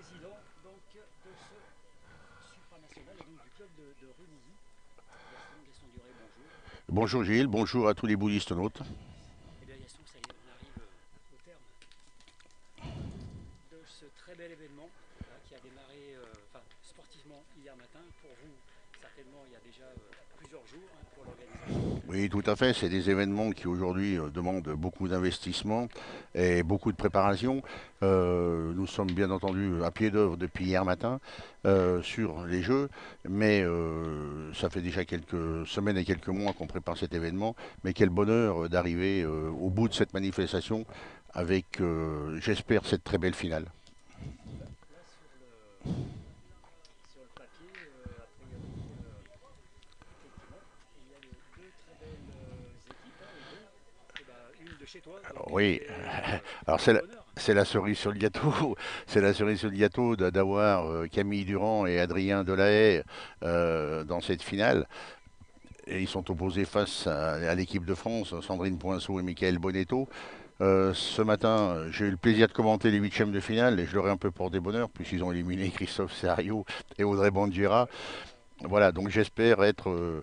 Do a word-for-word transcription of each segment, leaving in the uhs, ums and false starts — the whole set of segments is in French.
président donc, de ce supranational et donc du club de, de Rumilly. Gaston Durand, bonjour. Bonjour Gilles, bonjour à tous les boulistenautes. Eh bien Gaston, ça y est, on arrive au terme de ce très bel événement hein, qui a démarré euh, enfin, sportivement hier matin. Pour vous, certainement, il y a déjà euh, plusieurs jours hein, pour l'organisation. Oui, tout à fait. C'est des événements qui aujourd'hui euh, demandent beaucoup d'investissement et beaucoup de préparation. Euh, nous sommes bien entendu à pied d'œuvre depuis hier matin euh, sur les Jeux, mais euh, ça fait déjà quelques semaines et quelques mois qu'on prépare cet événement. Mais quel bonheur d'arriver euh, au bout de cette manifestation avec, euh, j'espère, cette très belle finale. Oui, alors c'est la, la cerise sur le gâteau, c'est la cerise sur le gâteau d'avoir Camille Durand et Adrien Delahaye euh, dans cette finale. Et ils sont opposés face à, à l'équipe de France, Sandrine Poinsot et Mickaël Bonetto. Euh, ce matin, j'ai eu le plaisir de commenter les huitièmes de finale et je leur ai un peu porté bonheur puisqu'ils ont éliminé Christophe Sarriot et Audrey Bandiera. Voilà, donc j'espère être euh,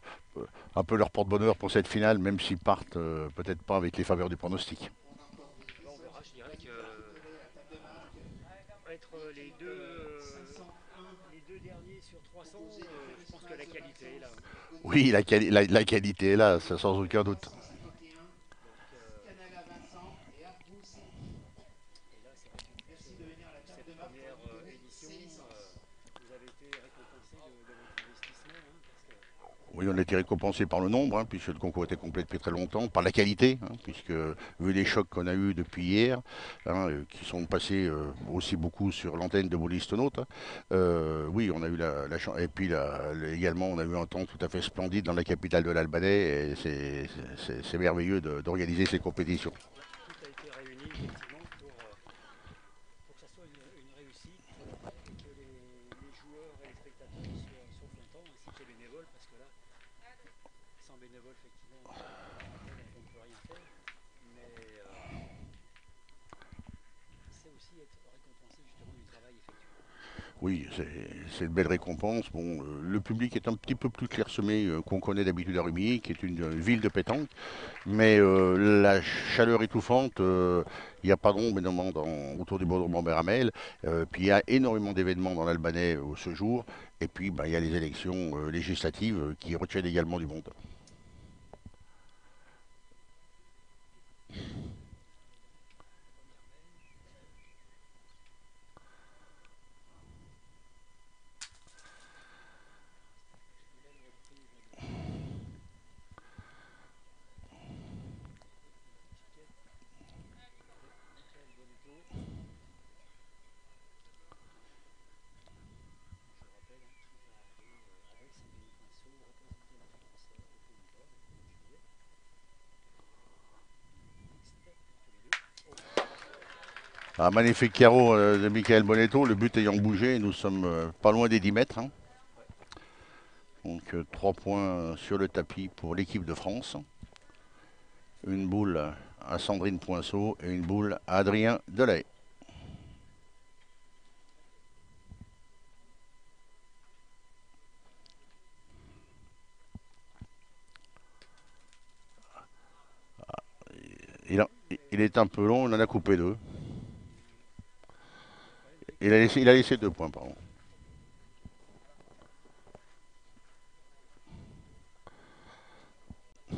un peu leur porte-bonheur pour cette finale, même s'ils partent euh, peut-être pas avec les faveurs du pronostic. On verra, je dirais que euh, être les deux, euh, les deux derniers sur trois cents, euh, je pense que la qualité est là. Oui, la, quali la, la qualité est là, ça, sans aucun doute. Oui, on a été récompensé par le nombre, hein, puisque le concours était complet depuis très longtemps, par la qualité, hein, puisque vu les chocs qu'on a eus depuis hier, hein, qui sont passés euh, aussi beaucoup sur l'antenne de Boulistenaute, hein, euh, oui, on a eu la, la chance, et puis la, également on a eu un temps tout à fait splendide dans la capitale de l'Albanais, et c'est merveilleux d'organiser ces compétitions. Tout a été réuni effectivement pour, pour que ça soit une, une réussite, et que les, les joueurs et les spectateurs soient, soient contents, ainsi que les bénévoles, parce que là, sans bénévoles, effectivement, on ne peut rien faire, mais euh, c'est aussi être récompensé justement du travail effectué. Oui, c'est une belle récompense. Bon, euh, le public est un petit peu plus clairsemé euh, qu'on connaît d'habitude à Rumilly, qui est une, une ville de pétanque, mais euh, la chaleur étouffante, il euh, n'y a pas d'ombre énormément dans, autour du bordron Bambéramel, euh, puis il y a énormément d'événements dans l'Albanais euh, ce jour, et puis il bah, y a les élections euh, législatives euh, qui retiennent également du monde. Un magnifique carreau de Mickaël Bonetto, le but ayant bougé, nous sommes pas loin des dix mètres. Hein. Donc trois points sur le tapis pour l'équipe de France. Une boule à Sandrine Poinsot et une boule à Adrien Delahaye. Il, a, il est un peu long, on en a coupé deux. Il a, laissé, il a laissé deux points, pardon. Oui,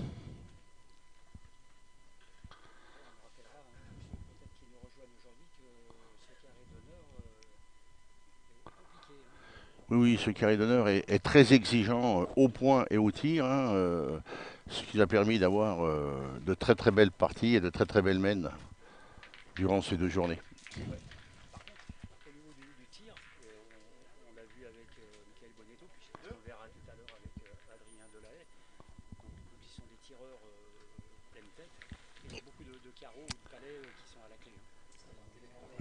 oui, ce carré d'honneur est, est très exigeant euh, au point et au tir, hein, euh, ce qui a permis d'avoir euh, de très très belles parties et de très très belles mènes durant ces deux journées.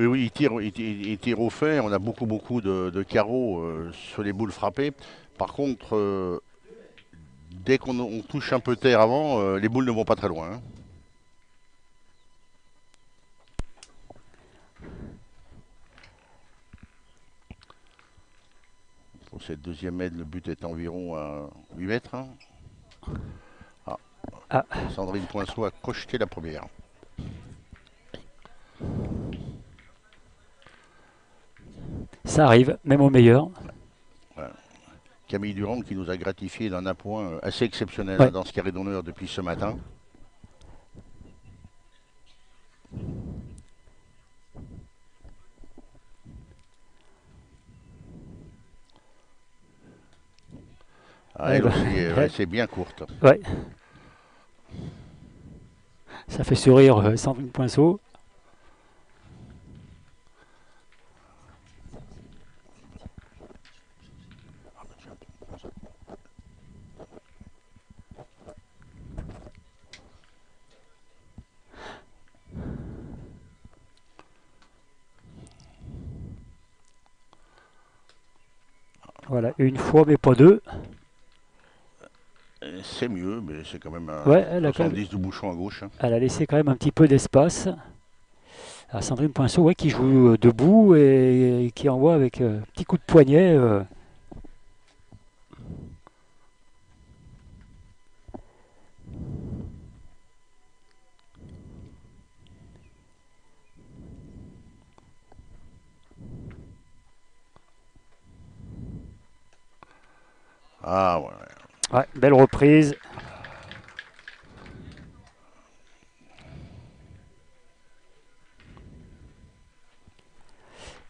Oui, oui, il tire, il, il, il tire au fer. On a beaucoup, beaucoup de, de carreaux euh, sur les boules frappées. Par contre, euh, dès qu'on touche un peu terre avant, euh, les boules ne vont pas très loin. Hein. Pour cette deuxième aide, le but est environ à huit mètres. Hein. Ah. Ah. Sandrine Poinsot a crocheté la première. Ça arrive, même au meilleur. Voilà. Camille Durand qui nous a gratifié d'un appoint assez exceptionnel, ouais, dans ce carré d'honneur depuis ce matin. Ah, elle, elle aussi, elle, elle, c'est bien courte. Ouais. Ça fait sourire euh, Sandrine Poinsot. Voilà, une fois mais pas deux. C'est mieux, mais c'est quand même un, ouais, elle a soixante-dix quand même... du bouchon à gauche. Elle a laissé quand même un petit peu d'espace à Sandrine Poinsot, ouais, qui joue debout et, et qui envoie avec un euh, petit coup de poignet. Euh... Ah ouais. Ouais, belle reprise.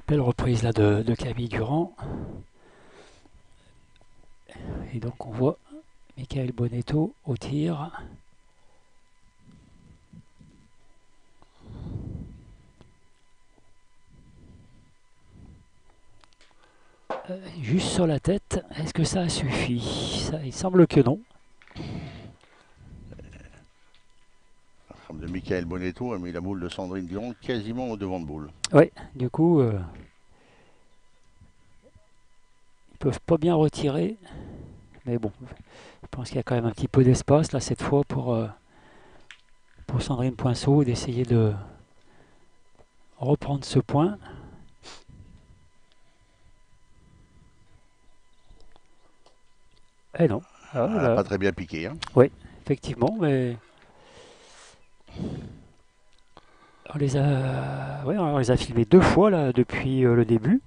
Belle reprise là de, de Camille Durand. Et donc on voit Mickaël Bonetto au tir. Juste sur la tête, est-ce que ça a suffi? Ça, il semble que non. La femme de Mickaël Bonetto a mis la boule de Sandrine Durand quasiment au devant de boule. Oui, du coup, euh, ils ne peuvent pas bien retirer. Mais bon, je pense qu'il y a quand même un petit peu d'espace, là, cette fois, pour, euh, pour Sandrine Poinsot, d'essayer de reprendre ce point. Eh non. Ah, elle n'a pas très bien piqué. Hein. Oui, effectivement, mais on les a, ouais, on les a filmés deux fois là depuis euh, le début.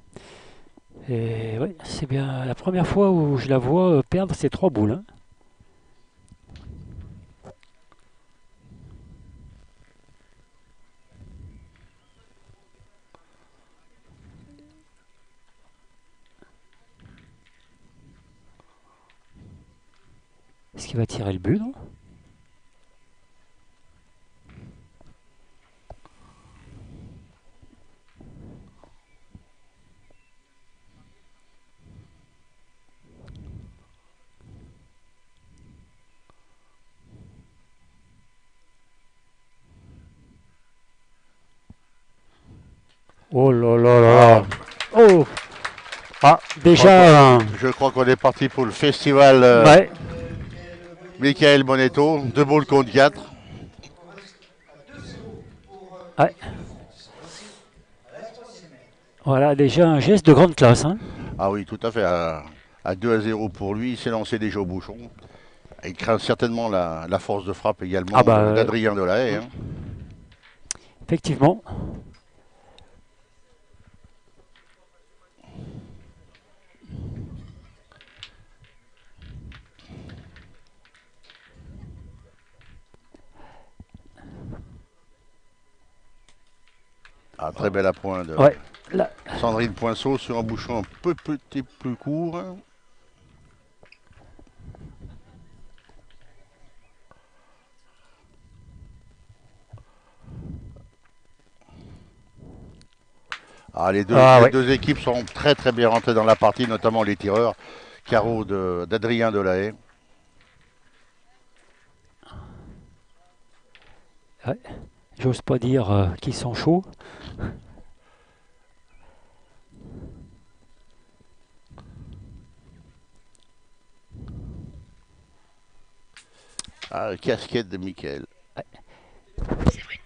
Et ouais, c'est bien la première fois où je la vois perdre ces trois boules. Hein. Est-ce qu'il va tirer le but, non? Oh là là là! Oh! Ah, déjà... Je crois qu'on est parti pour le festival... Euh... Ouais. Mickaël Bonetto, deux balles contre quatre. Ouais. Voilà, déjà un geste de grande classe. Hein. Ah oui, tout à fait. À, à deux à zéro pour lui, il s'est lancé déjà au bouchon. Il craint certainement la, la force de frappe également ah bah, d'Adrien Delahaye. Hein. Effectivement. Ah, très bel appoint de ouais, Sandrine Poinsot sur un bouchon un peu petit plus court. Ah, les deux, ah, les ouais. deux équipes sont très très bien rentrées dans la partie, notamment les tireurs. Carreau d'Adrien de, Delahaye. Ouais. J'ose pas dire euh, qu'ils sont chauds. Ah, casquette de Mickaël. Ouais. C'est vrai.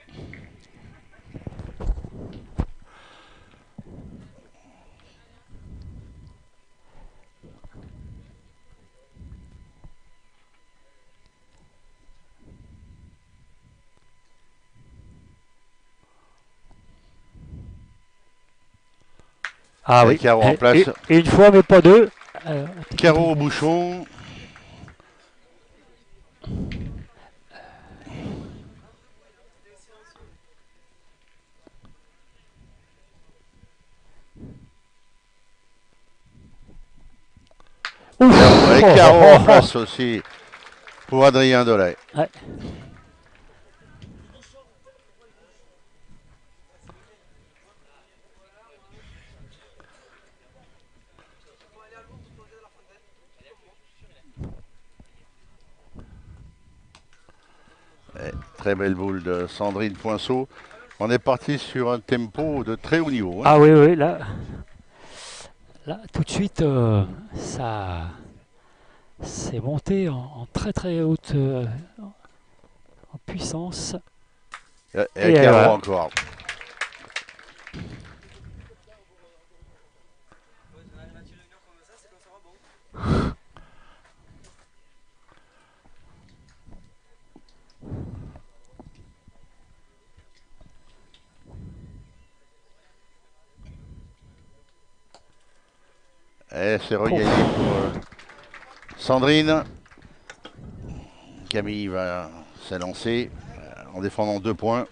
Ah oui, carreau en place. Et, et une fois, mais pas deux. Alors, carreau au bouchon. Ouf. Et carreau en place aussi pour Adrien Delahaye. Ouais. Très belle boule de Sandrine Poinsot. On est parti sur un tempo de très haut niveau. Hein. Ah oui, oui, là, là tout de suite, euh, ça s'est monté en, en très très haute euh, en puissance. Et, et, et carreau euh, encore. Et c'est regagné pour Sandrine. Camille va s'élancer en défendant deux points.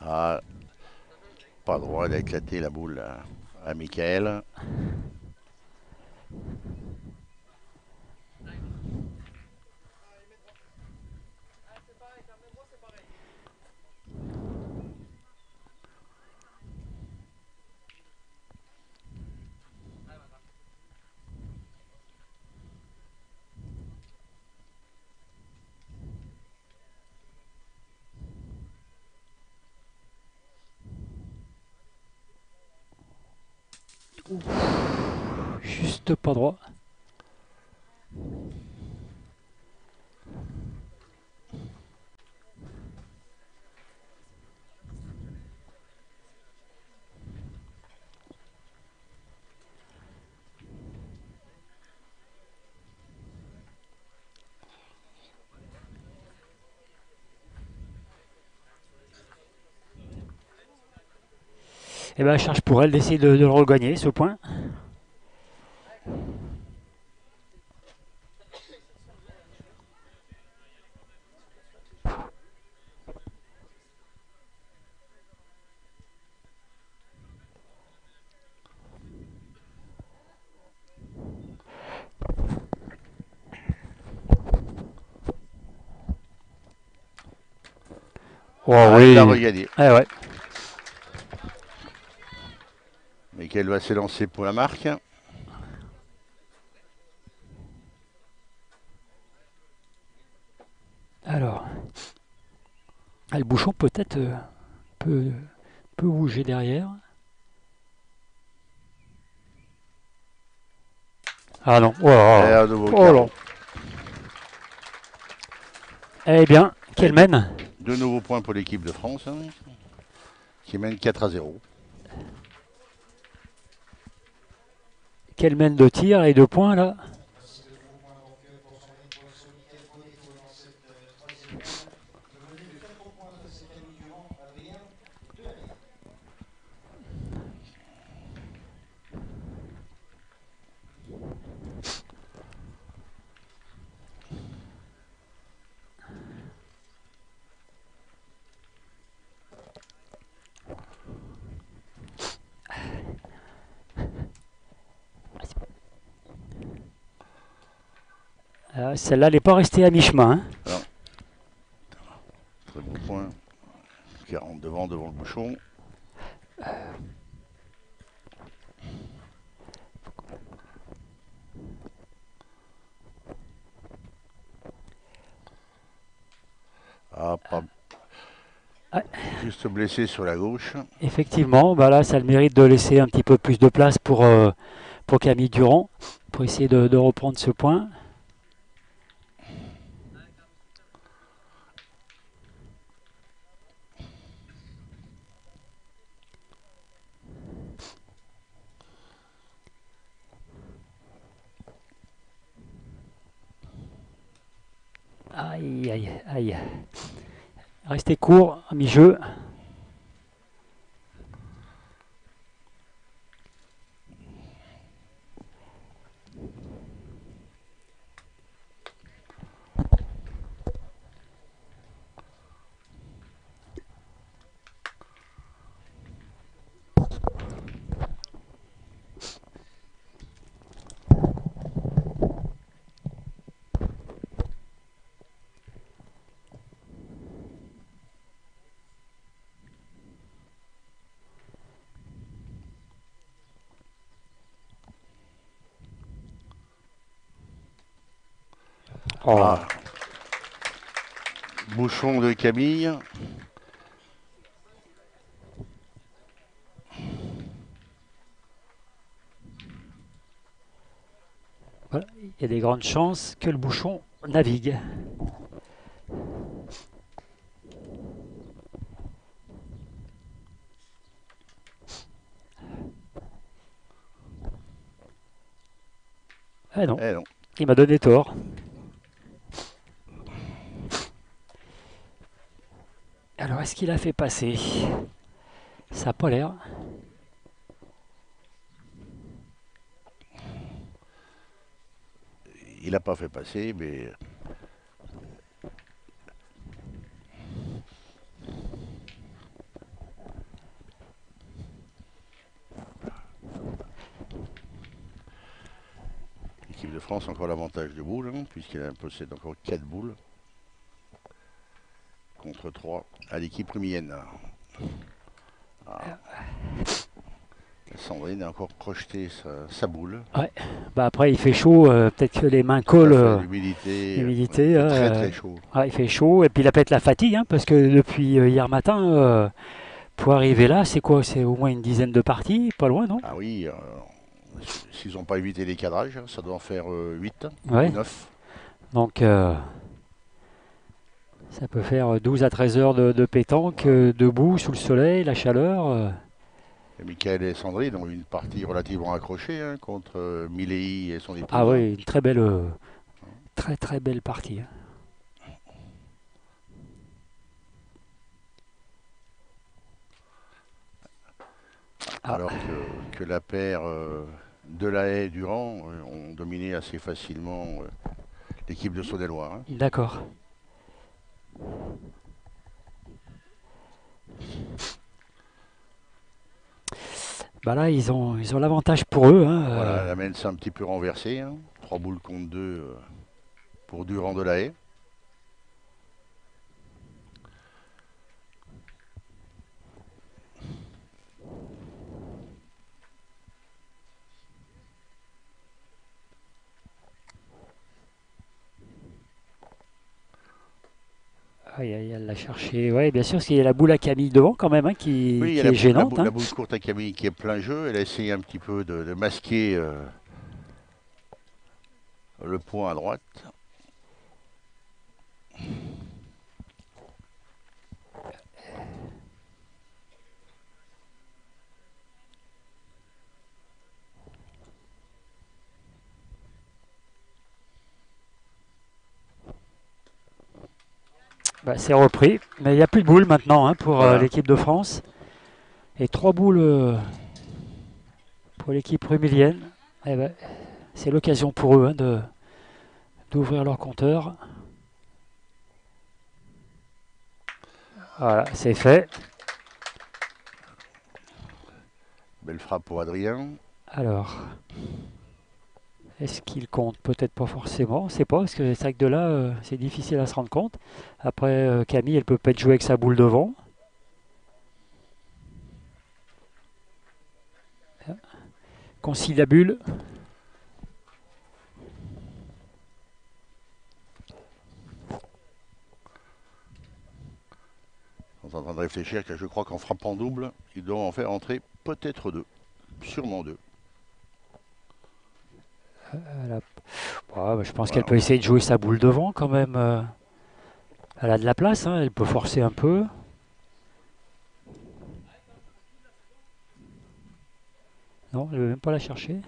Ah, pas le droit d'éclater la boule à Mickaël. Juste pas droit. Et bien, charge pour elle d'essayer de, de le regagner, ce point. Oh oui. Elle a regagné. Ah ouais. Et qu'elle va s'élancer pour la marque. Alors, le bouchon peut-être peut, peut bouger derrière. Ah non. Oh, là, oh, oh là. Eh bien, qu'elle mène. De nouveaux points pour l'équipe de France, hein, qui mène quatre à zéro. Qu'elle mène de tir et de points là. Celle-là, elle n'est pas restée à mi-chemin. Hein. Très bon point. quarante devant, devant le bouchon. Euh... Ah, pas... ah. Juste blessé sur la gauche. Effectivement, bah là, ça a le mérite de laisser un petit peu plus de place pour, euh, pour Camille Durand, pour essayer de, de reprendre ce point. Aïe, aïe, aïe. Restez court, mi-jeu. Oh. Ah. Bouchon de Camille. Voilà, il y a des grandes chances que le bouchon navigue. Ah non, eh non. Il m'a donné tort. Alors, est-ce qu'il a fait passer? Ça n'a pas l'air. Il n'a pas fait passer, mais... L'équipe de France a encore l'avantage de boules, hein, puisqu'elle possède encore quatre boules. Contre trois à l'équipe rumienne. Ah. Sandrine a encore projeté sa, sa boule. Ouais. Bah après, il fait chaud, euh, peut-être que les mains collent. Euh, L'humidité. L'humidité. Euh, très très chaud. Euh, ouais, il fait chaud et puis il a peut-être la fatigue, hein, parce que depuis hier matin, euh, pour arriver là, c'est quoi? C'est au moins une dizaine de parties, pas loin, non? Ah oui, euh, s'ils n'ont pas évité les cadrages, ça doit en faire euh, huit, ouais. neuf. Donc. Euh, Ça peut faire douze à treize heures de, de pétanque, euh, debout, sous le soleil, la chaleur. Euh. Et Mickaël et Sandrine ont une partie relativement accrochée, hein, contre euh, Milley et son épouse. Ah oui, une très belle, euh, très très belle partie. Hein. Ah. Alors que, que la paire euh, Delahaye Durand euh, ont dominé assez facilement euh, l'équipe de Saône-et-Loire. Hein. D'accord. Bah là, ils ont ils ont l'avantage pour eux. Hein. Voilà, la main s'est un petit peu renversée. Hein. Trois boules contre deux pour Durand Delahaye. Il y a de la chercher. Oui, bien sûr, parce qu'il y a la boule à Camille devant quand même, hein, qui, oui, qui est la boule, gênante. La boule, hein. La boule courte à Camille qui est plein jeu. Elle a essayé un petit peu de, de masquer euh, le point à droite. Bah, c'est repris, mais il n'y a plus de boules maintenant, hein, pour voilà. euh, l'équipe de France. Et trois boules euh, pour l'équipe rumilienne. Bah, c'est l'occasion pour eux, hein, de d'ouvrir leur compteur. Voilà, c'est fait. Belle frappe pour Adrien. Alors, est-ce qu'il compte? Peut-être pas forcément, on ne sait pas, parce que c'est vrai que de là, euh, c'est difficile à se rendre compte. Après, euh, Camille, elle peut peut-être jouer avec sa boule devant. Conciliabule. On est en train de réfléchir, car je crois qu'en frappant double, il doit en faire entrer peut-être deux, sûrement deux. A... Bon, bah, je pense voilà. qu'elle peut essayer de jouer sa boule devant quand même. Euh... Elle a de la place, hein, elle peut forcer un peu. Non, je ne vais même pas la chercher.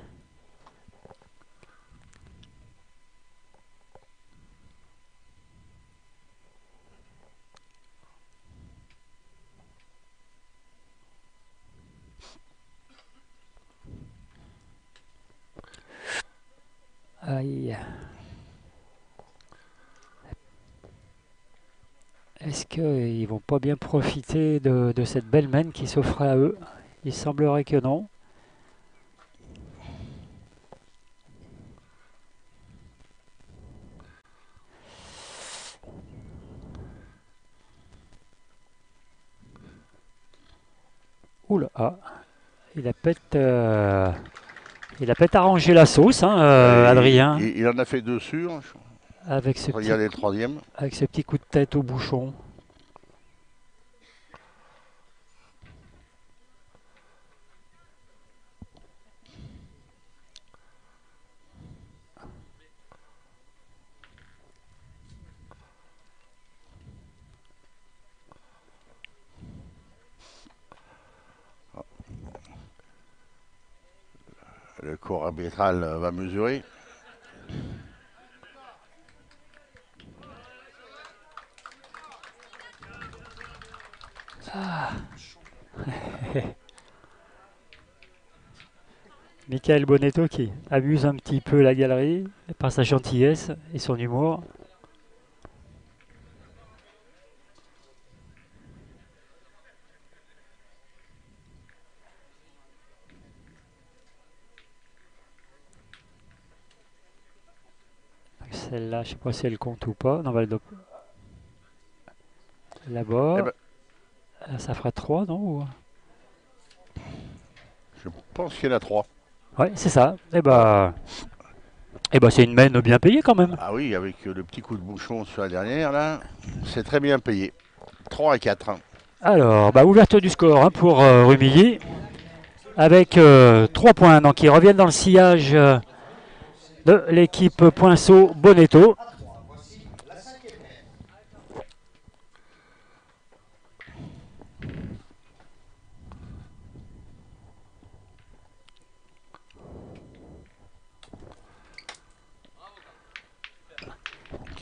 Est-ce qu'ils vont pas bien profiter de, de cette belle main qui s'offrait à eux? Il semblerait que non. Oula, ah, il a peut-être euh, arrangé la sauce, hein, euh, Adrien. Il, il en a fait deux sur. Avec ce, Regardez petit, le troisième. avec ce petit coup de tête au bouchon. Le corps arbitral va mesurer. Ah. Mickaël Bonetto qui amuse un petit peu la galerie par sa gentillesse et son humour. Celle-là, je ne sais pas si elle compte ou pas. Non, bah, là-bas. Eh ben, ça fera trois, non? Je pense qu'il y en a trois. Ouais, c'est ça. Eh ben, eh ben, c'est une mène bien payée quand même. Ah oui, avec le petit coup de bouchon sur la dernière, là, c'est très bien payé. trois à quatre. Hein. Alors, bah, ouverture du score hein, pour euh, Rumilly. Avec euh, trois points, donc ils reviennent dans le sillage euh, de l'équipe Poinsot Bonetto.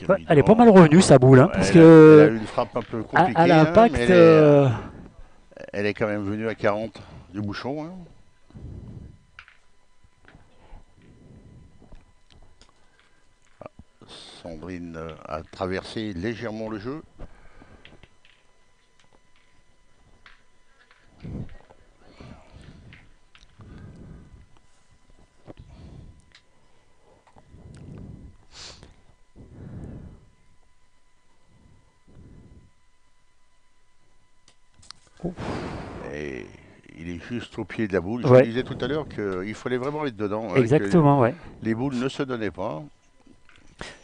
Ouais, elle est pas mal revenue sa boule, hein, parce elle, que a, elle a eu une frappe un peu compliquée. À, à l'impact, hein, elle, euh... elle est quand même venue à quarante du bouchon. Hein. Sandrine a traversé légèrement le jeu. Ouf. Et il est juste au pied de la boule. Ouais. Je disais tout à l'heure qu'il fallait vraiment être dedans. Exactement, ouais. Les boules ne se donnaient pas.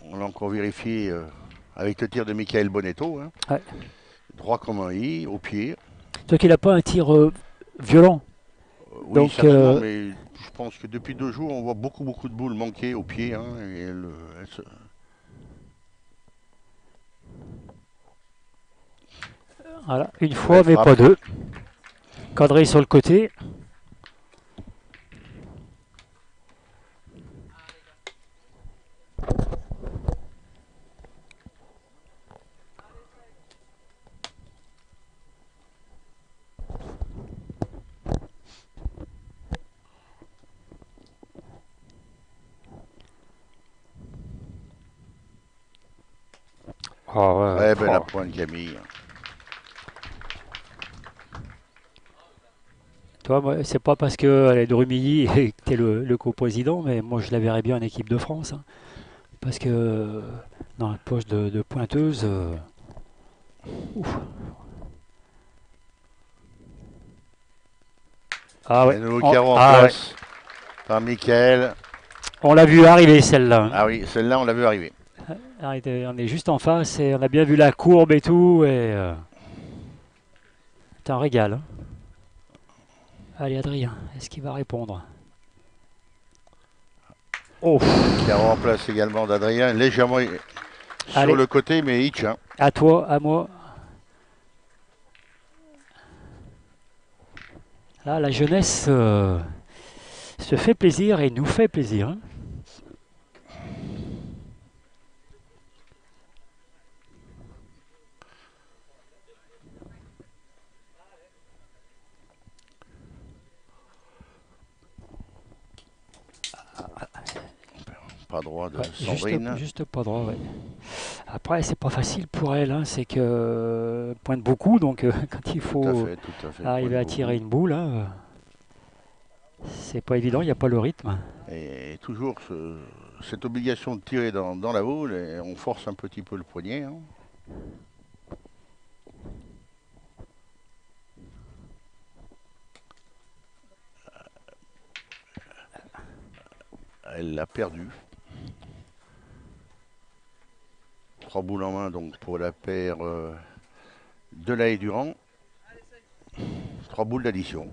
On l'a encore vérifié euh, avec le tir de Mickaël Bonetto. Hein. Ouais. Droit comme un i, au pied. Sauf qu'il n'a pas un tir euh, violent. Euh, oui, donc, certainement, euh... mais je pense que depuis deux jours, on voit beaucoup, beaucoup de boules manquer au pied. Hein, et elle, elle se... Voilà, une fois, mais pas deux. Cadré sur le côté. Oh, ouais, ouais, ben, la pointe Camille. Toi, c'est pas parce qu'elle est de Rumilly et que tu es le, le co-président, mais moi je la verrais bien en équipe de France. Hein, parce que dans la poche de, de pointeuse. Euh, ouf. Ah ouais. On, en ah place ouais. Par Mickaël. On l'a vu arriver celle-là. Ah oui, celle-là on l'a vu arriver. Arrêtez, on est juste en face et on a bien vu la courbe et tout. Et euh, c'est un régal. Hein. Allez Adrien, est-ce qu'il va répondre? Oh. Il a remplacé également d'Adrien, légèrement sur Allez. le côté, mais hitch. Hein. À toi, à moi. Là, la jeunesse euh, se fait plaisir et nous fait plaisir. Hein. pas droit de ouais, Sandrine. Juste, juste pas droit, oui. Après, c'est pas facile pour elle, hein, c'est que pointe beaucoup, donc euh, quand il faut tout à fait, tout à fait, arriver à tirer beaucoup. une boule, hein, c'est pas évident, il n'y a pas le rythme. Et toujours ce, cette obligation de tirer dans, dans la boule, et on force un petit peu le poignet. Hein. Elle l'a perdu. Trois boules en main donc pour la paire euh, Delahaye Durand. Trois boules d'addition.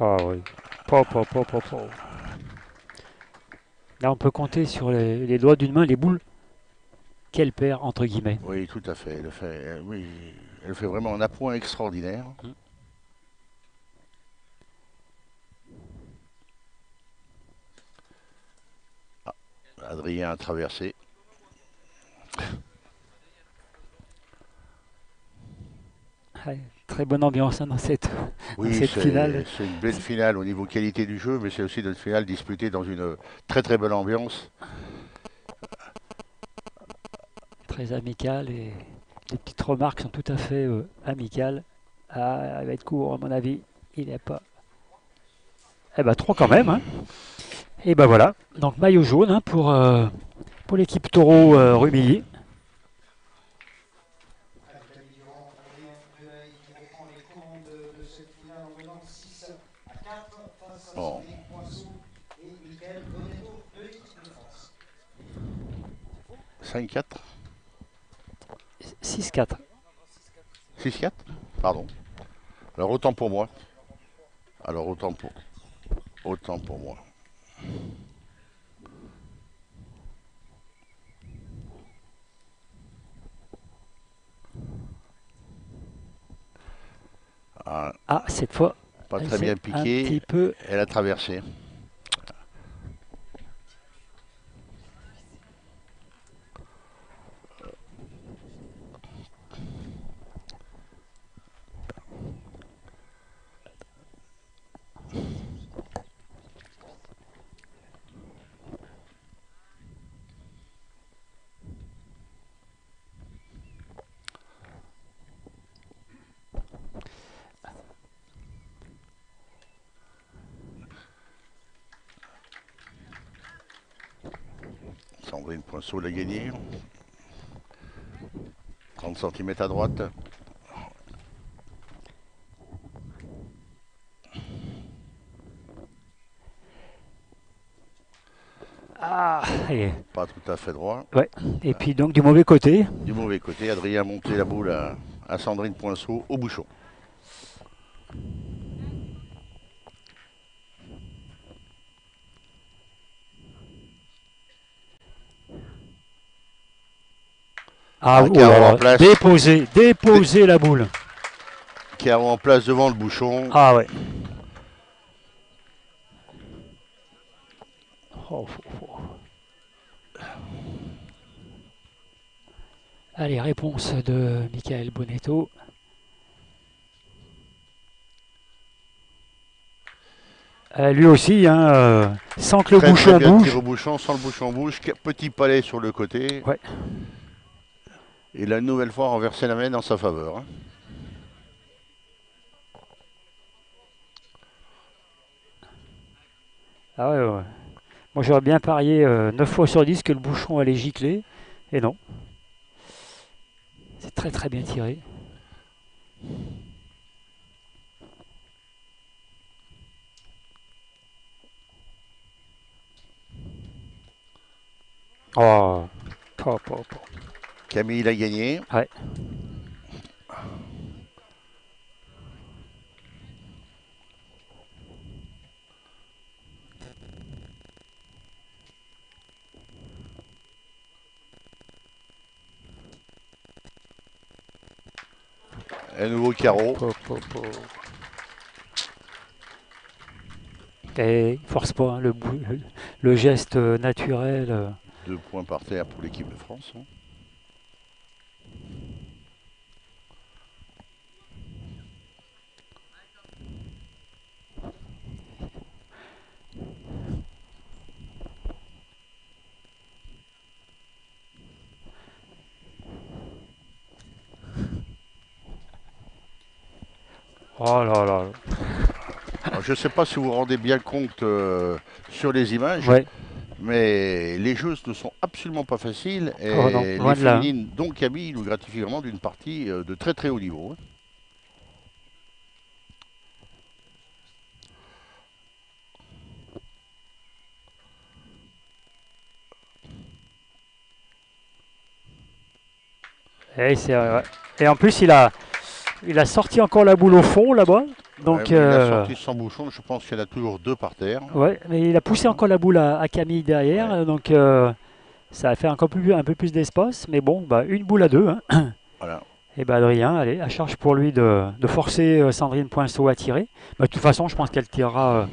Ah oui. Pop, pop, pop, pop, pop. Là, on peut compter sur les, les doigts d'une main, les boules qu'elle perd, entre guillemets. Oui, tout à fait. Elle fait, oui, elle fait vraiment un appoint extraordinaire. Mmh. Ah, Adrien a traversé. Ouais, très bonne ambiance hein, dans cette, oui, dans cette finale. C'est une belle finale au niveau qualité du jeu, mais c'est aussi une finale disputée dans une très très belle ambiance. Très amicale et les petites remarques sont tout à fait euh, amicales. Ah, elle va être court à mon avis, il n'est pas... Eh ben trois quand même. Hein. Et ben voilà, donc maillot jaune hein, pour, euh, pour l'équipe Taureau euh, Rumilly. Oh. cinq quatre. six quatre. six quatre. Pardon. Alors autant pour moi. Alors autant pour... Autant pour moi. Ah, ah cette fois... Pas très bien piqué, peu... elle a traversé. Sandrine Poinsot l'a gagné. trente centimètres à droite. Ah, et... Pas tout à fait droit. Ouais. Et puis donc du mauvais côté. Du mauvais côté. Adrien a monté la boule à, à Sandrine Poinsot au bouchon. Ah, oh, alors, place. Déposer, déposer Dé la boule. Carreau en place devant le bouchon. Ah ouais. Oh, oh, oh. Allez, réponse de Mickaël Bonetto. Euh, lui aussi, hein, euh, sans que le très, bouchon très bouge. Bouchon, sans le bouchon bouge, petit palais sur le côté. Ouais. Et la nouvelle fois renversé la main en sa faveur. Ah ouais, ouais. Moi j'aurais bien parié euh, neuf fois sur dix que le bouchon allait gicler. Et non. C'est très très bien tiré. Oh, oh, oh, oh. Camille a gagné. Ouais. Un nouveau carreau. Po, po, po. Et force pas hein, le, le, le geste naturel. Deux points par terre pour l'équipe de France. Hein. Oh là là. Alors, je ne sais pas si vous vous rendez bien compte euh, sur les images, ouais. Mais les jeux ne sont absolument pas faciles et oh non, les voilà. Féminines, donc Camille, nous gratifie vraiment d'une partie euh, de très très haut niveau. Hein. Et, euh, et en plus, il a... Il a sorti encore la boule au fond là-bas. Donc, ouais, euh... il a sorti sans bouchon, je pense qu'il y en a toujours deux par terre. Ouais, mais il a poussé encore la boule à, à Camille derrière, ouais. Donc euh, ça a fait encore plus, un peu plus d'espace. Mais bon, bah, une boule à deux. Hein. Voilà. Et bah, Adrien, allez, à charge pour lui de, de forcer euh, Sandrine Poinsot à tirer. Bah, de toute façon, je pense qu'elle tirera... Euh...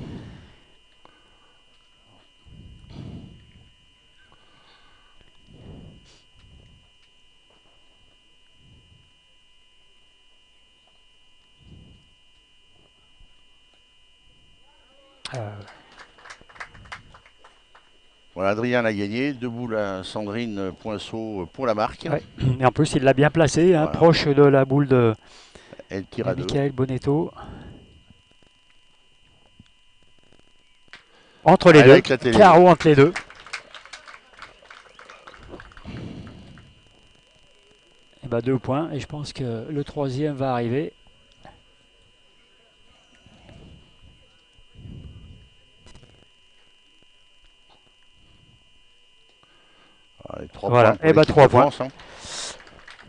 Euh... Voilà, Adrien a gagné, deux boules à Sandrine Poinsot pour la marque. Ouais. Et en plus, il l'a bien placé, hein, voilà. Proche de la boule de, Elle tire de à Mickaël Bonetto. Entre les Avec deux, carreau entre les deux. Et bah, deux points, et je pense que le troisième va arriver. Allez, trois voilà, points et bah trois points. Hein.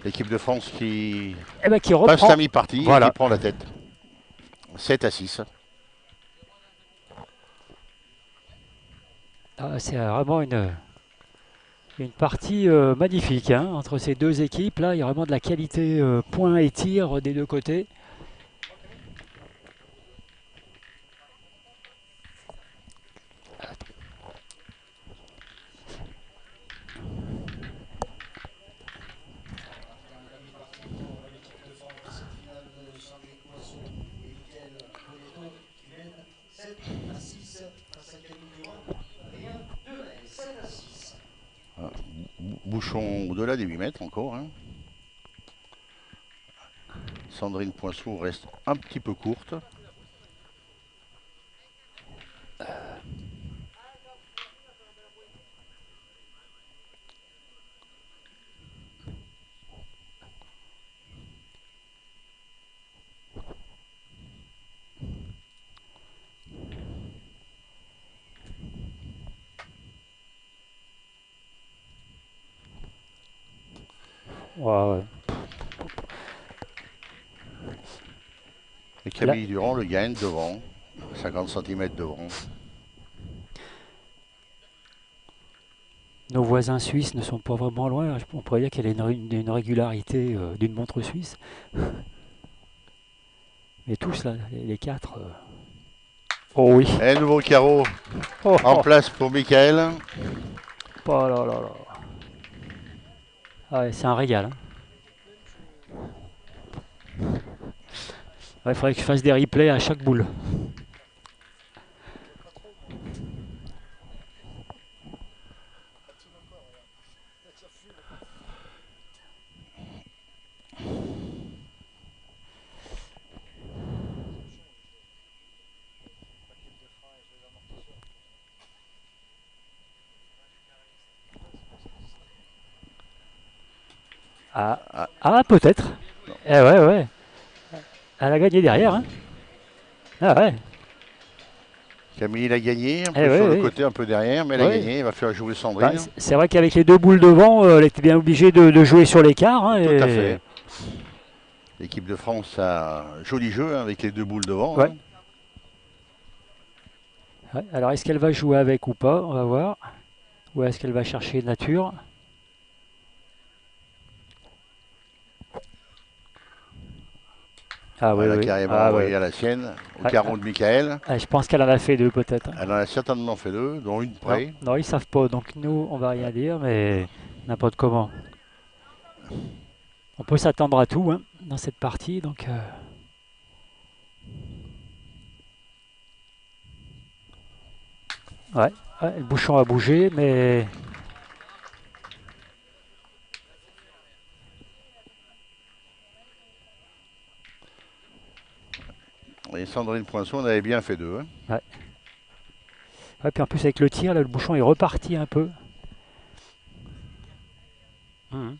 L'équipe de France qui, et bah qui reprend. Passe la mi-partie voilà. Et qui prend la tête. sept à six. Ah, c'est vraiment une, une partie euh, magnifique hein, entre ces deux équipes. Là, il y a vraiment de la qualité euh, points et tir des deux côtés. Bouchon au-delà des huit mètres encore. Hein. Sandrine Poinsot reste un petit peu courte. Wow. Et Camille Durand le gagne devant, cinquante centimètres devant. Nos voisins suisses ne sont pas vraiment loin. On pourrait dire qu'elle a une, une régularité euh, d'une montre suisse. Mais tous, là, les quatre... Euh... Oh oui. Et nouveau carreau oh, en oh. place pour Mickaël. Oh là là là. Ah ouais, c'est un régal. Hein. Ouais, il faudrait que je fasse des replays à chaque boule. Ah, ah, ah peut-être. Eh ouais, ouais. Elle a gagné derrière. Hein. Ah ouais. Camille l'a gagné, un peu eh sur ouais, le ouais. côté, un peu derrière, mais elle ouais. a gagné. Il va falloir jouer Sandrine. Bah, c'est vrai qu'avec les deux boules devant, euh, elle était bien obligée de, de jouer sur l'écart. Hein, Tout et... à fait. L'équipe de France a un joli jeu hein, avec les deux boules devant. Ouais. Hein. Ouais. Alors, est-ce qu'elle va jouer avec ou pas? On va voir. Ou est-ce qu'elle va chercher nature? Ah oui, voilà, oui. Carrément ah, envoyé oui. à la sienne, au ah, caron ah, de Mickaël. Ah, je pense qu'elle en a fait deux peut-être. Elle en a certainement fait deux, dont une près. Non, non, ils ne savent pas, donc nous on ne va rien dire, mais n'importe comment. On peut s'attendre à tout hein, dans cette partie, donc... Euh... Ouais, ouais, le bouchon a bougé, mais... Et Sandrine Poinsot, on avait bien fait deux. Hein. Ouais. Ouais, puis en plus avec le tir, là, le bouchon est reparti un peu. Mmh.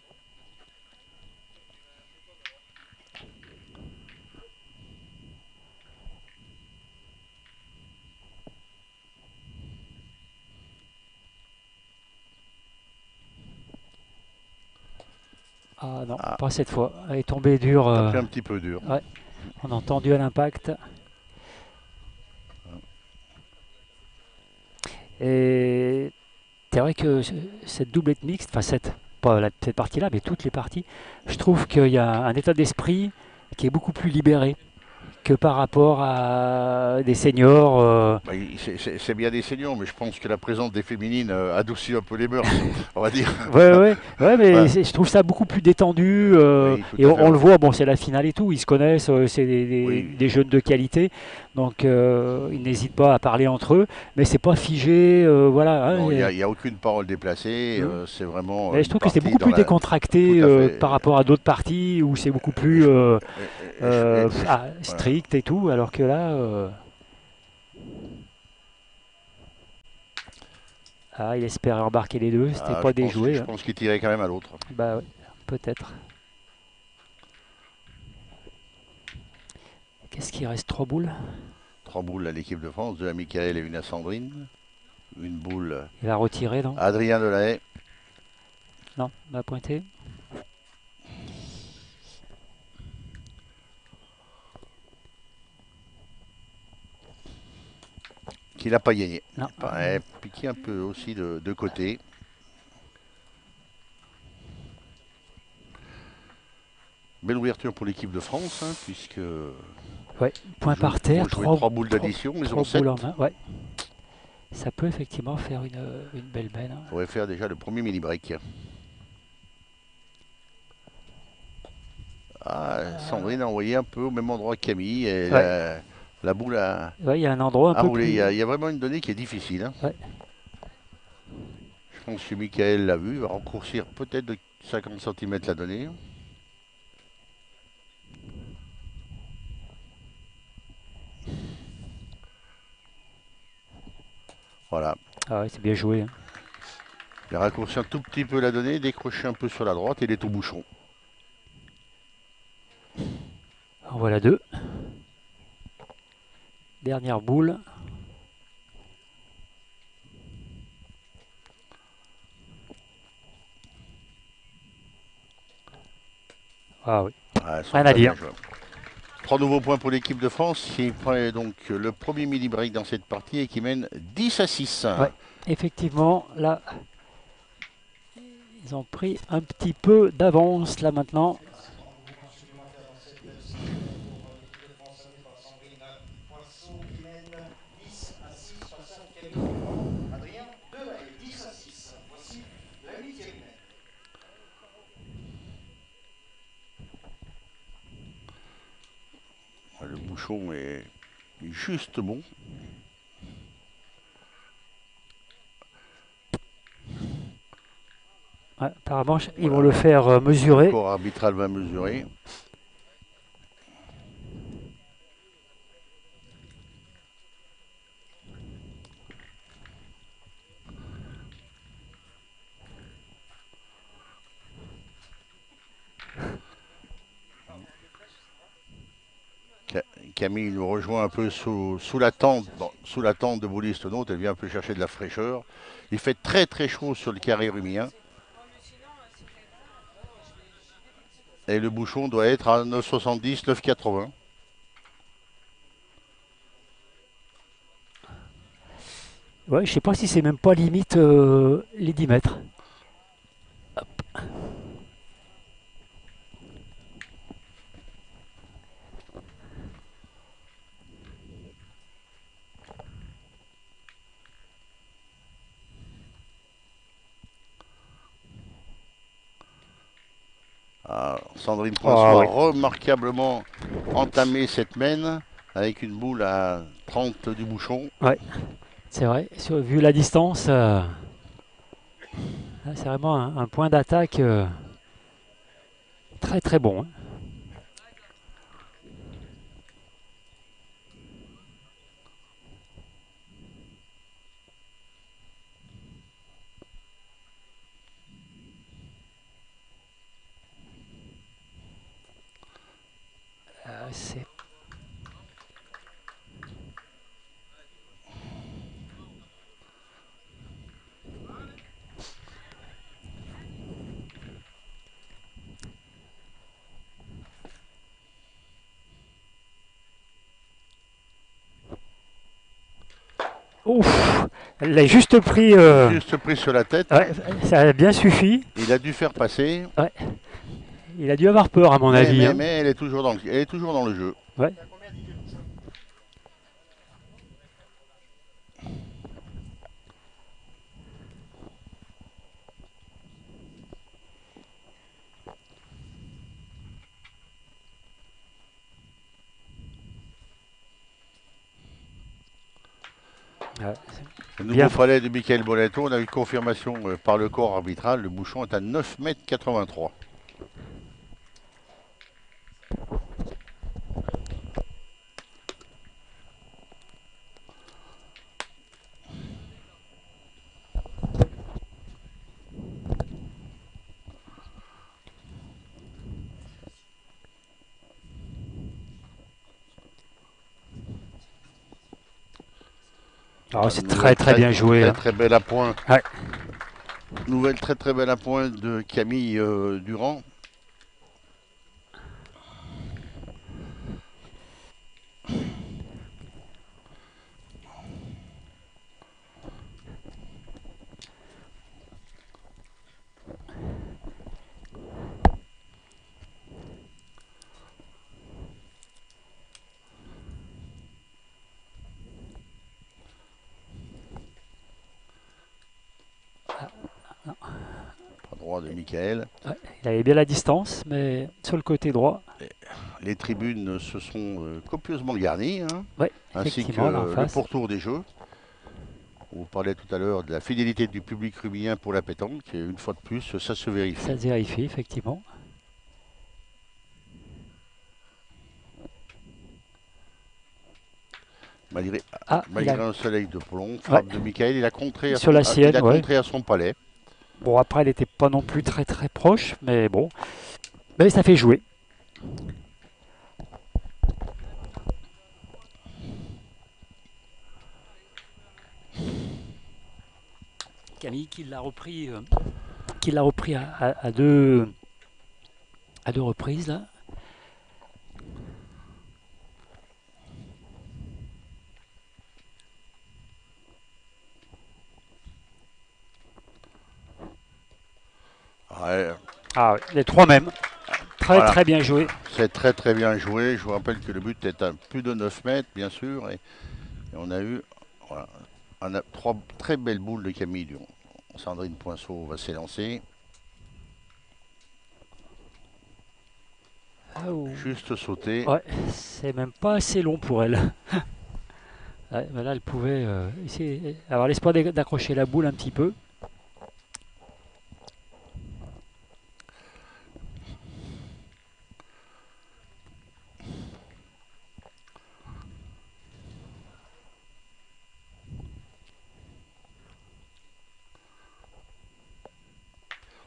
Ah non, ah. pas cette fois. Elle est tombée dure. Euh... un petit peu dur. Ouais. On a entendu à l'impact. Et c'est vrai que cette doublette mixte, enfin cette, pas la, cette partie-là, mais toutes les parties, je trouve qu'il y a un état d'esprit qui est beaucoup plus libéré que par rapport à des seniors. Euh... Bah, c'est bien des seniors, mais je pense que la présence des féminines adoucit un peu les mœurs, on va dire. Oui, ouais, ouais, mais ouais. je trouve ça beaucoup plus détendu. Euh, oui, et on, on le voit, bon, c'est la finale et tout, ils se connaissent, c'est des, des, oui. des jeunes de qualité, donc euh, ils n'hésitent pas à parler entre eux, mais c'est pas figé. Euh, voilà. Il n'y hein, a, a aucune parole déplacée, mmh. euh, c'est vraiment... Mais je trouve que c'est beaucoup plus la... décontracté euh, par rapport à d'autres parties où c'est beaucoup plus... Euh, euh, ah, strict. Et tout, alors que là... Euh... Ah, il espérait embarquer les deux, c'était ah, pas déjoué. Je hein. pense qu'il tirait quand même à l'autre. Bah ouais, peut-être. Qu'est-ce qu'il reste? Trois boules Trois boules à l'équipe de France, deux à Mickaël et une à Sandrine. Une boule... Il a retiré, non? Adrien Delahaye. Non, il a pointé. Qu'il n'a pas gagné. Non. Ouais, piqué un peu aussi de, de côté. Belle ouverture pour l'équipe de France, hein, puisque... Ouais, point joue, par terre, trois, trois boules d'addition, mais on sept. Ouais. Ça peut effectivement faire une, une belle belle. Hein. On pourrait faire déjà le premier mini-break. Ah, Sandrine a envoyé un peu au même endroit que Camille. Et ouais. la... La boule à... Ouais, il y a un endroit un ah, peu plus... Il y, y a vraiment une donnée qui est difficile. Hein. Ouais. Je pense que Mickaël l'a vu, il va raccourcir peut-être de cinquante centimètres la donnée. Voilà. Ah ouais, c'est bien joué. Hein. Il a raccourci un tout petit peu la donnée, décroché un peu sur la droite et il est au bouchon. En voilà deux. Dernière boule. Ah oui. Ah, rien à dire. Trois nouveaux points pour l'équipe de France qui prend donc le premier mini-break dans cette partie et qui mène dix à six. Ouais, effectivement, là, ils ont pris un petit peu d'avance là maintenant. Le bouchon est juste bon. Ouais, apparemment, ils voilà. vont le faire mesurer. Le corps arbitral va mesurer. Camille nous rejoint un peu sous, sous la tente, bon, sous la tente de Boulistenaute. Elle vient un peu chercher de la fraîcheur. Il fait très très chaud sur le carré rumien. Et le bouchon doit être à neuf soixante-dix, neuf quatre-vingts. Ouais, je sais pas si c'est même pas limite euh, les dix mètres. Hop. Euh, Sandrine Poinsot oh, a oui. remarquablement entamé cette mène avec une boule à trente du bouchon. Ouais, c'est vrai. Sur, vu la distance, euh, c'est vraiment un, un point d'attaque euh, très très bon. Hein. C'est... Ouf, elle l'a juste pris... Euh... Juste pris sur la tête. Ouais, ça a bien suffi. Il a dû faire passer. Ouais. Il a dû avoir peur à mon mais, avis. Mais, hein. mais elle, est toujours dans le, elle est toujours dans le jeu. Ouais. Ouais. Le nouveau palais de Mickaël Bonetto, on a eu confirmation par le corps arbitral, le bouchon est à neuf mètres quatre-vingt-trois. Oh, c'est très très bien joué. Très, très bel appoint. Ouais. Nouvelle très très belle appoint de Camille euh, Durand. De Mickaël. Ouais, il avait bien la distance, mais sur le côté droit. Les tribunes se sont copieusement garnies, hein, ouais, ainsi que le pourtour des jeux. On parlait tout à l'heure de la fidélité du public rumillien pour la pétanque, et une fois de plus, ça se vérifie. Ça se vérifie, effectivement. Malgré, ah, malgré a... un soleil de plomb, frappe ouais. de Mickaël, il a contré à, sur la sienne, il a ouais. contré à son palais. Bon, après, elle n'était pas non plus très très proche, mais bon. Mais ça fait jouer. Camille qui l'a repris, euh, qui l'a repris à, à, à, deux, à deux reprises, là. Ouais. Ah, les trois mêmes. Très voilà. très bien joué. C'est très très bien joué. Je vous rappelle que le but est à plus de neuf mètres, bien sûr. Et, et on a eu voilà, on a trois très belles boules de Camille Durand. Sandrine Poinsot va s'élancer. Oh. Juste sauter. Ouais, c'est même pas assez long pour elle. ouais, ben là, elle pouvait euh, essayer, avoir l'espoir d'accrocher la boule un petit peu.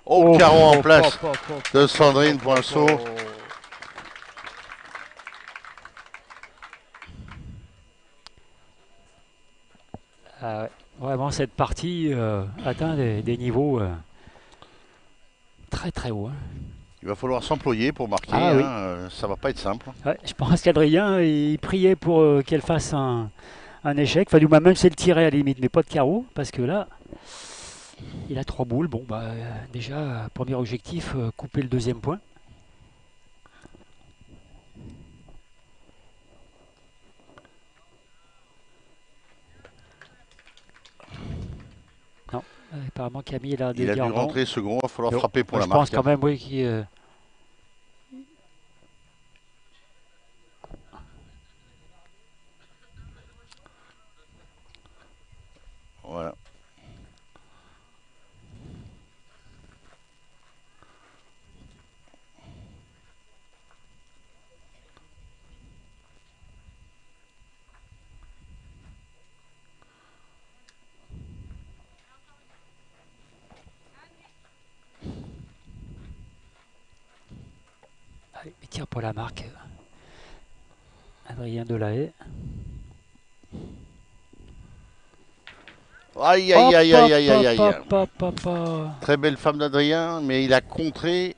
Au oh, carreau en place oh, oh, oh, oh, de Sandrine Poinsot. Oh, oh, oh. Ah, vraiment, cette partie euh, atteint des, des niveaux euh, très très hauts. Hein. Il va falloir s'employer pour marquer, ah, hein, oui. euh, ça va pas être simple. Ouais, je pense qu'Adrien, il priait pour euh, qu'elle fasse un, un échec. Enfin, du moins, même si elle tirait à la limite, mais pas de carreau, parce que là... Il a trois boules. Bon, bah, déjà, premier objectif, euh, couper le deuxième point. Non, apparemment Camille a des garants. Il a dû rentrer second, il va falloir frapper pour la marque. Je pense quand même, oui, qu'il... Euh... Allez, il tire pour la marque. Adrien Delahaye. Aïe, aïe, aïe, aïe, aïe, aïe, aïe. Très belle femme d'Adrien, mais il a contré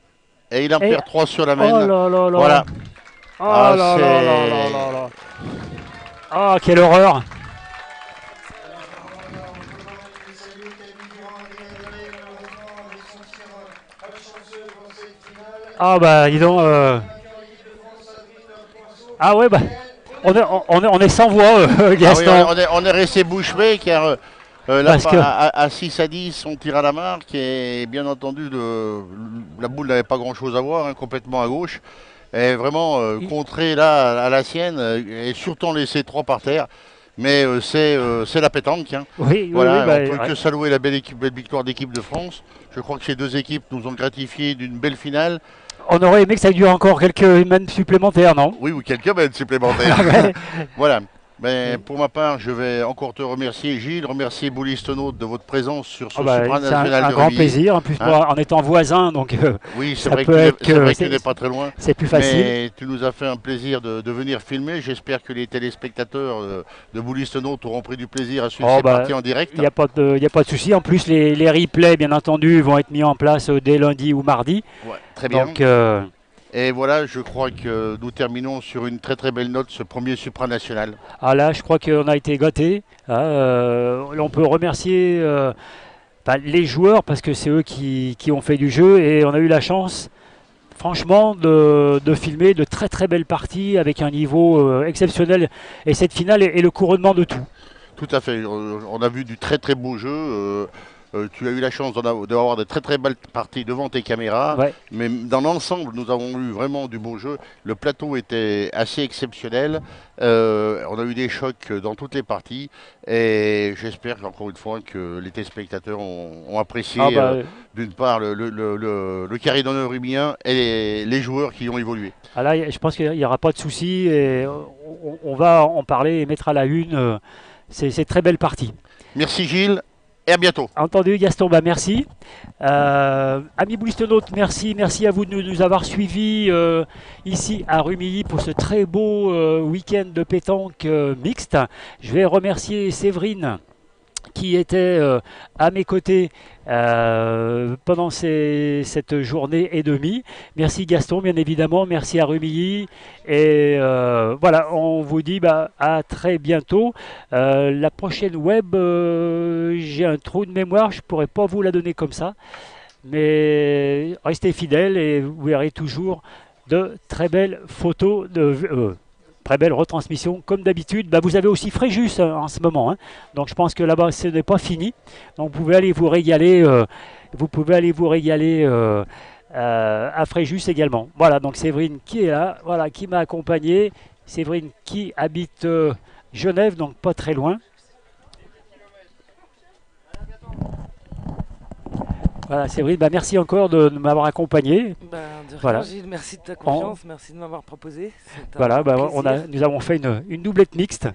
et il en et... perd trois sur la main. Oh là là là. Voilà. Oh ah, là là là là là là. Ah, quelle horreur. Ah bah dis donc. Euh... Ah ouais bah on est on est on est sans voix euh, Gaston. Ah oui, on est on est resté bouche bée car euh, là que... à, à six à dix on tire à la marque et bien entendu le, la boule n'avait pas grand chose à voir hein, complètement à gauche et vraiment euh, oui. Contrer là à la sienne et surtout laisser trois par terre. Mais euh, c'est euh, la pétanque. Hein. Oui, voilà, oui, bah, on ne peut ouais. que saluer la belle, équipe, belle victoire d'équipe de France. Je crois que ces deux équipes nous ont gratifié d'une belle finale. On aurait aimé que ça dure encore quelques mènes supplémentaires, non? Oui, ou quelques mènes supplémentaires. Voilà. Mais oui. Pour ma part, je vais encore te remercier, Gilles, remercier Boulistenaute de votre présence sur ce oh bah, supranational de Rumilly. C'est un grand plaisir, en plus hein en étant voisin, donc euh, oui, c'est vrai que tu n'es pas très loin. C'est plus facile. Mais tu nous as fait un plaisir de, de venir filmer. J'espère que les téléspectateurs de, de Boulistenaute auront pris du plaisir à suivre oh ces bah, parties en direct. Il n'y a pas de, de souci. En plus, les, les replays, bien entendu, vont être mis en place dès lundi ou mardi. Ouais, très bien. Donc, euh, et voilà, je crois que nous terminons sur une très très belle note ce premier supranational. Ah là, je crois qu'on a été gâtés. Euh, on peut remercier euh, bah, les joueurs parce que c'est eux qui, qui ont fait du jeu et on a eu la chance, franchement, de, de filmer de très très belles parties avec un niveau euh, exceptionnel. Et cette finale est, est le couronnement de tout. Tout à fait. On a vu du très très beau jeu. Euh... Euh, tu as eu la chance d'avoir de très très belles parties devant tes caméras, ouais. Mais dans l'ensemble, nous avons eu vraiment du beau jeu. Le plateau était assez exceptionnel, euh, on a eu des chocs dans toutes les parties, et j'espère encore une fois que les téléspectateurs ont, ont apprécié ah bah, euh, d'une part le, le, le, le, le carré d'honneur rumilien et les, les joueurs qui ont évolué. Ah là, je pense qu'il n'y aura pas de souci, et on, on va en parler et mettre à la une euh, ces, ces très belles parties. Merci Gilles. Et à bientôt. Entendu Gaston, bah merci. Euh, amis Boulistenautes, merci. Merci à vous de nous, de nous avoir suivis euh, ici à Rumilly pour ce très beau euh, week-end de pétanque euh, mixte. Je vais remercier Séverine qui était euh, à mes côtés euh, pendant ces, cette journée et demie. Merci Gaston, bien évidemment. Merci à Rumilly. Et euh, voilà, on vous dit bah, à très bientôt. Euh, la prochaine web, euh, j'ai un trou de mémoire, je ne pourrais pas vous la donner comme ça. Mais restez fidèles et vous verrez toujours de très belles photos de... Euh, très belle retransmission, comme d'habitude. Bah, vous avez aussi Fréjus hein, en ce moment. Hein. Donc je pense que là-bas, ce n'est pas fini. Donc vous pouvez aller vous régaler, euh, vous pouvez aller vous régaler euh, euh, à Fréjus également. Voilà, donc Séverine qui est là, voilà, qui m'a accompagné. Séverine qui habite euh, Genève, donc pas très loin. Voilà, Séverine, bah, merci encore de, de m'avoir accompagné. Bah, voilà. Gilles, merci de ta confiance, on... merci de m'avoir proposé. Voilà, bah, on a, nous avons fait une, une doublette mixte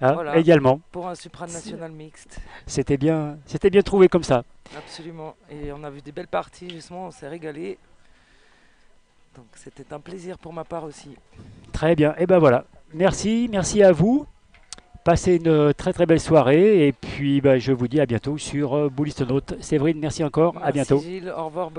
hein, voilà, également. Pour un supranational mixte. C'était bien, c'était bien trouvé comme ça. Absolument, et on a vu des belles parties, justement, on s'est régalé. Donc c'était un plaisir pour ma part aussi. Très bien, et ben voilà. Merci, merci à vous. Passez une très très belle soirée et puis bah, je vous dis à bientôt sur Boulistenaute. Séverine, merci encore, merci à bientôt. Gilles, au revoir.